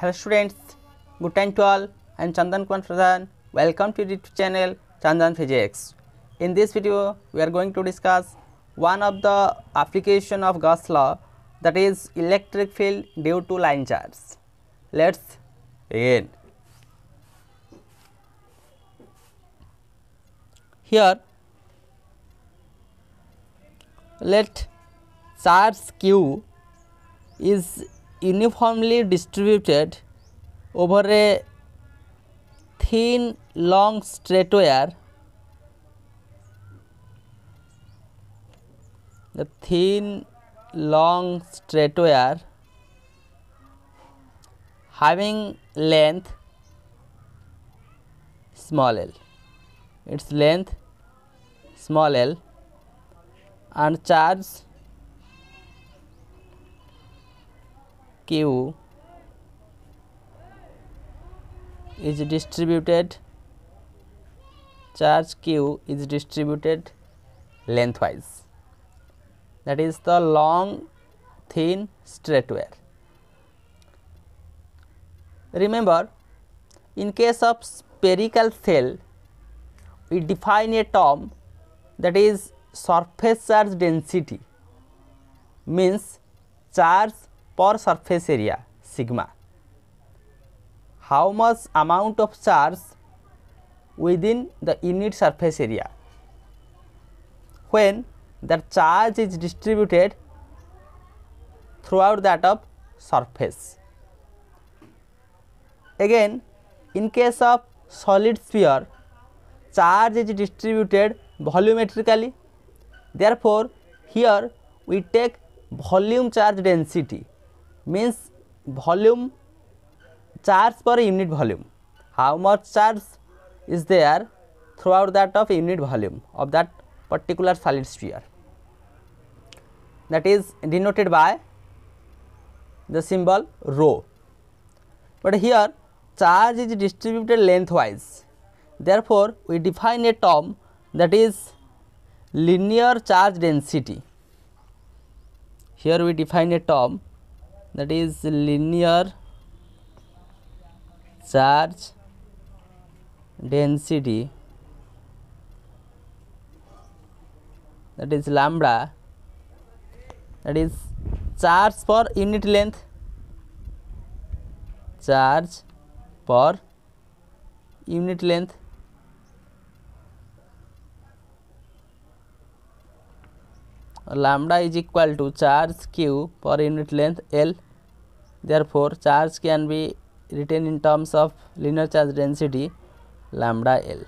Hello students, good time to all. I am Chandan Kuan Pradhan. Welcome to the channel Chandan Physics. In this video, we are going to discuss one of the application of Gauss law, that is electric field due to line charge. Let's begin. Here, let charge Q is uniformly distributed over a thin long straight wire, the thin long straight wire having length small l, its length small l, and charge Q is distributed, charge Q is distributed lengthwise, that is the long thin straight wire. Remember, in case of spherical cell, we define a term that is surface charge density, means charge per surface area sigma, how much amount of charge within the unit surface area. When the charge is distributed throughout that of surface. Again, in case of solid sphere, charge is distributed volumetrically, therefore here we take volume charge density, means volume charge per unit volume, how much charge is there throughout that of unit volume of that particular solid sphere, that is denoted by the symbol rho. But here charge is distributed lengthwise, therefore we define a term that is linear charge density. Here we define a term that is linear charge density, that is lambda, that is charge per unit length, charge per unit length. Lambda is equal to charge Q per unit length L. Therefore, charge can be written in terms of linear charge density lambda L.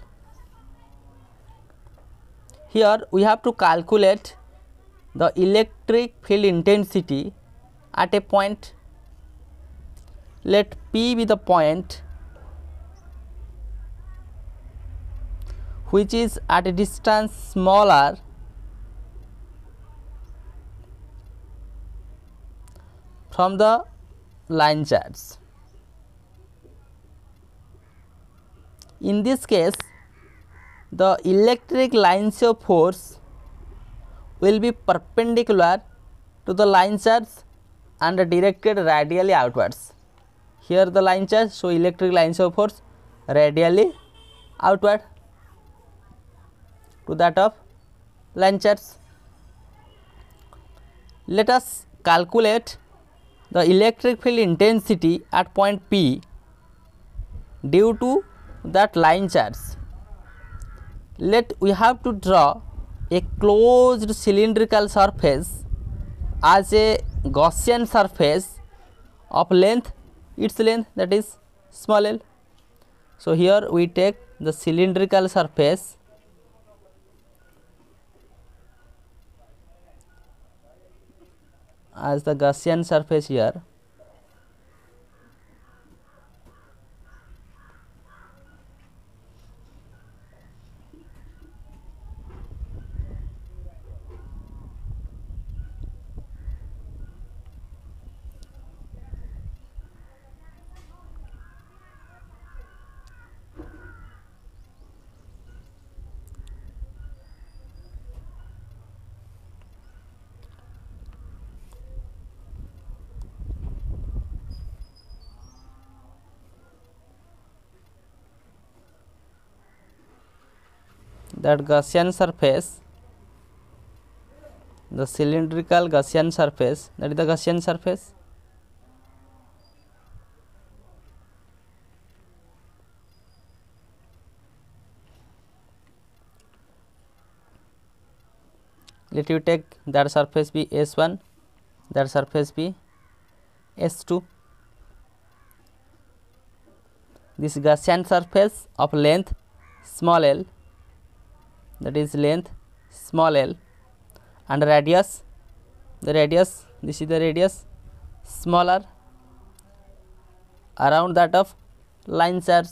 Here we have to calculate the electric field intensity at a point. Let P be the point which is at a distance smaller from the line charge. In this case, the electric Lensio force will be perpendicular to the line charge and directed radially outwards. Here the line charge, so electric Lensio force radially outward to that of line charge. Let us calculate the electric field intensity at point P due to that line charge. Let we have to draw a closed cylindrical surface as a Gaussian surface of length, its length, that is small l. So here we take the cylindrical surface as the Gaussian surface here, that Gaussian surface, the cylindrical Gaussian surface, that is the Gaussian surface, let you take that surface be S1, that surface be S2. This Gaussian surface of length small l, that is length small l, and radius, the radius, this is the radius smaller, around that of line charge.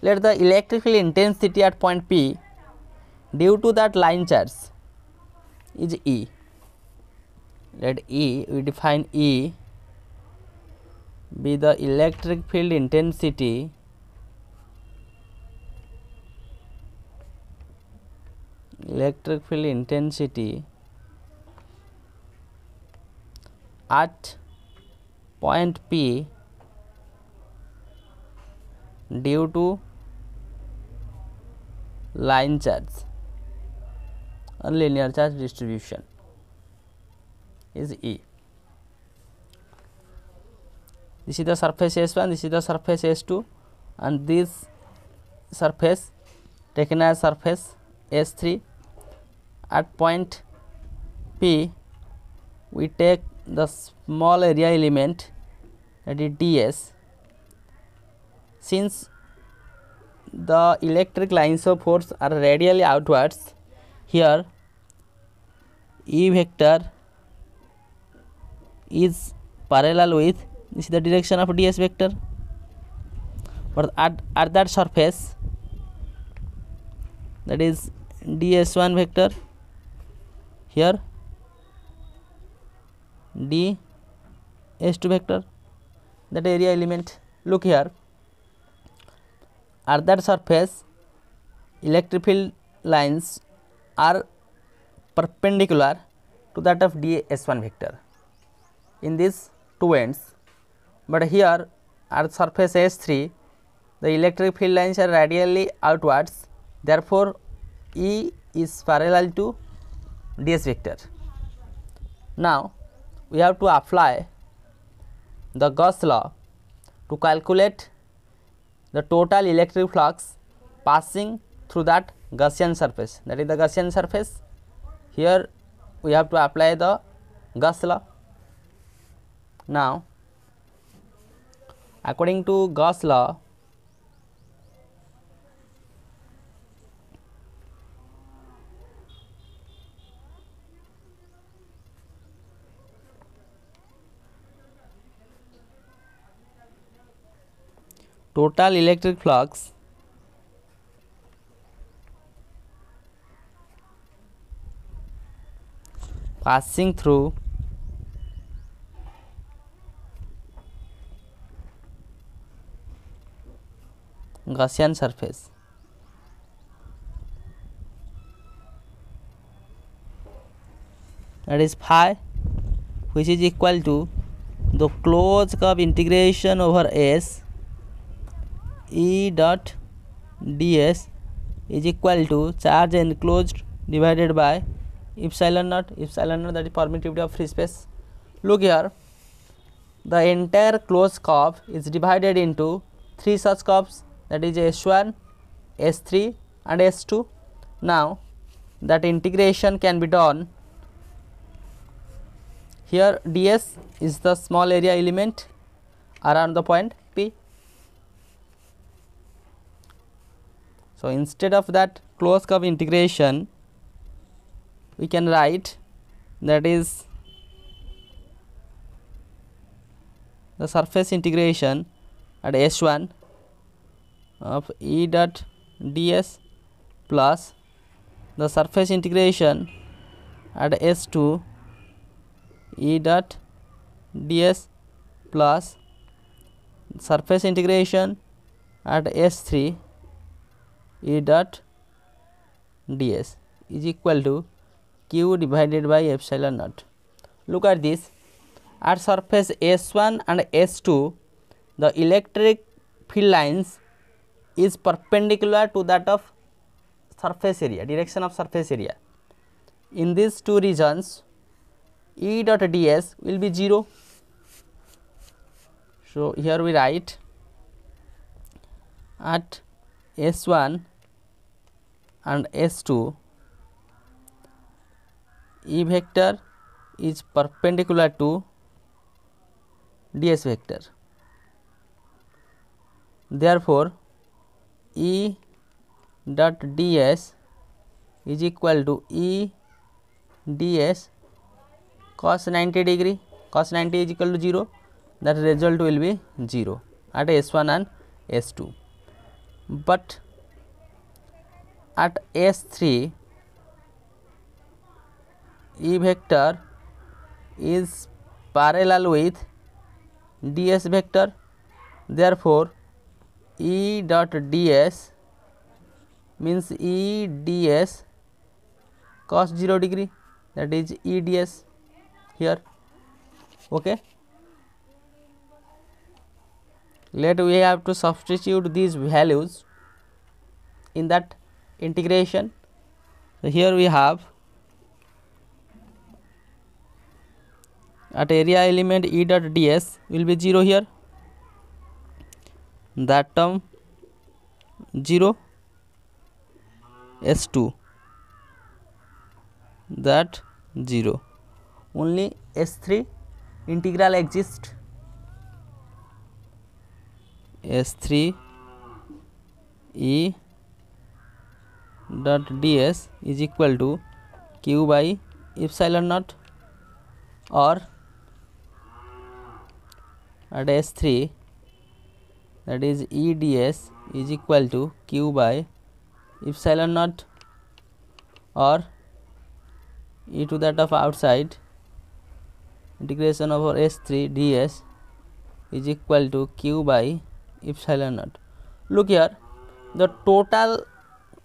Let the electrical intensity at point P due to that line charge is E. Let E, we define E be the electric field intensity at point P due to line charge or linear charge distribution is E. This is the surface S1, this is the surface S2, and this surface taken as surface S3. At point P, we take the small area element, that is ds. Since the electric lines of force are radially outwards, here E vector is parallel with, this is the direction of ds vector, but at that surface, that is ds1 vector, here ds2 vector, that area element. Look here, at that surface electric field lines are perpendicular to that of ds1 vector in these two ends, but here at surface S3 the electric field lines are radially outwards, therefore E is parallel to ds vector. Now we have to apply the Gauss law to calculate the total electric flux passing through that Gaussian surface, that is the Gaussian surface. Here we have to apply the Gauss law. Now, according to Gauss law, total electric flux passing through Gaussian surface that is phi, which is equal to the closed curve integration over S E dot ds is equal to charge enclosed divided by epsilon naught. Epsilon naught, that is permittivity of free space. Look here, the entire closed curve is divided into three such curves, that is S1, S3 and S2. Now that integration can be done. Here ds is the small area element around the point P. So instead of that closed curve integration, we can write that is the surface integration at S1 of E dot ds plus the surface integration at S2 E dot ds plus surface integration at S3 E dot ds is equal to Q divided by epsilon naught. Look at this, at surface S1 and S2 the electric field lines is perpendicular to that of surface area, direction of surface area. In these two regions, E dot ds will be 0. So, here we write at S1 and S2, E vector is perpendicular to ds vector. Therefore, E dot ds is equal to E ds cos 90 degree, cos 90 is equal to 0, that result will be 0 at S1 and S2. But at S3, E vector is parallel with ds vector. Therefore, E dot ds means E ds cos 0 degree, that is E ds here. Okay. Later we have to substitute these values in that integration. So, here we have at area element E dot ds will be 0 here. That term 0, S2 that 0, only S3 integral exists. S3 E dot ds is equal to q by epsilon naught, or at S3, that is E ds is equal to q by epsilon naught, or e to that of outside integration over S3 ds is equal to q by epsilon naught. Look here, the total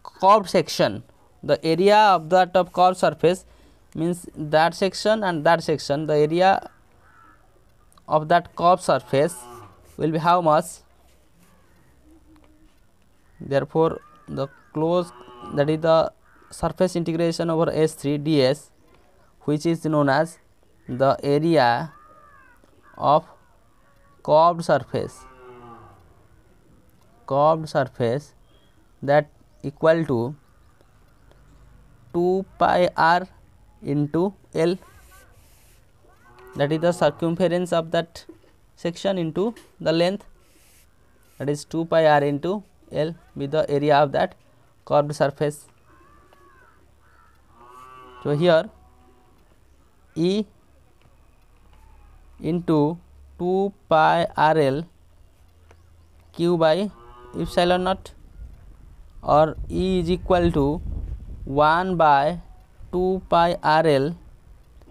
curved section, the area of that of curved surface means that section and that section, the area of that curved surface will be how much? Therefore, the closed, that is the surface integration over S3 ds, which is known as the area of curved surface, that equal to 2 pi r into L, that is the circumference of that section into the length, that is 2 pi r into L with the area of that curved surface. So, here E into 2 pi r L q by epsilon naught, or E is equal to 1 by 2 pi r L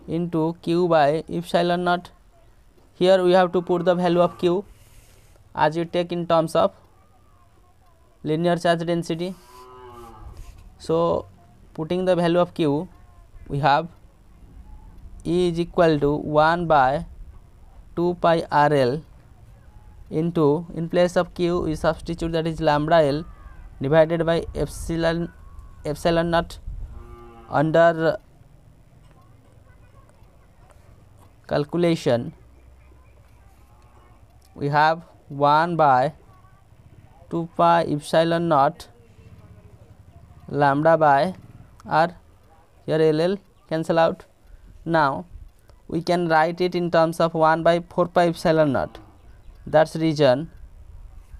into q by epsilon naught. Here we have to put the value of q as you take in terms of linear charge density. So, putting the value of q, we have E is equal to 1 by 2 pi r L into, in place of q we substitute, that is lambda L divided by epsilon naught under calculation. We have 1 by 2 pi epsilon naught lambda by r, here LL cancel out. Now we can write it in terms of 1 by 4 pi epsilon naught, that's region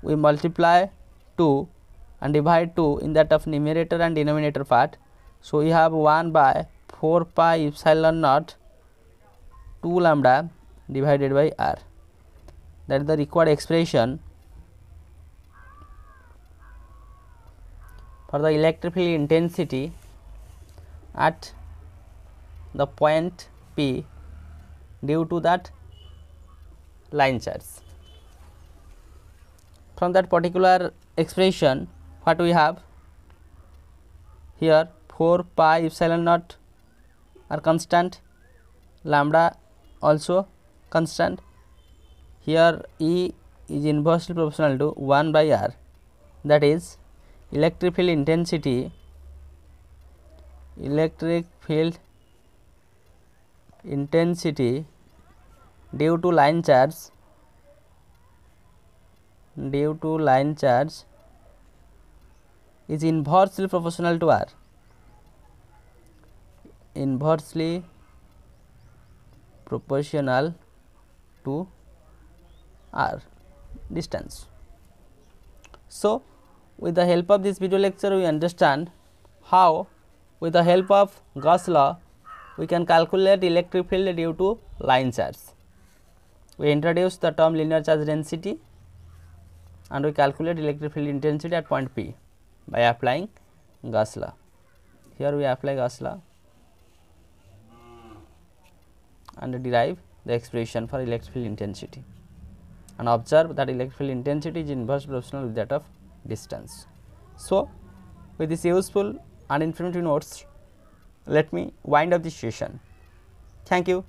we multiply 2 and divide 2 in that of numerator and denominator part. So, we have 1 by 4 pi epsilon naught 2 lambda divided by r, that is the required expression for the electric field intensity at the point P due to that line charge. From that particular expression, what we have here, 4 pi epsilon naught are constant, lambda also constant. Here E is inversely proportional to 1 by r, that is electric field intensity electric field intensity due to line charge is inversely proportional to R. Inversely proportional to R distance. So, with the help of this video lecture, we understand how with the help of Gauss law we can calculate electric field due to line charge. We introduce the term linear charge density and we calculate electric field intensity at point P by applying Gauss law. Here we apply Gauss law and derive the expression for electric field intensity, and observe that electric field intensity is inversely proportional with that of distance. So, with this useful and informative notes, let me wind up this session. Thank you.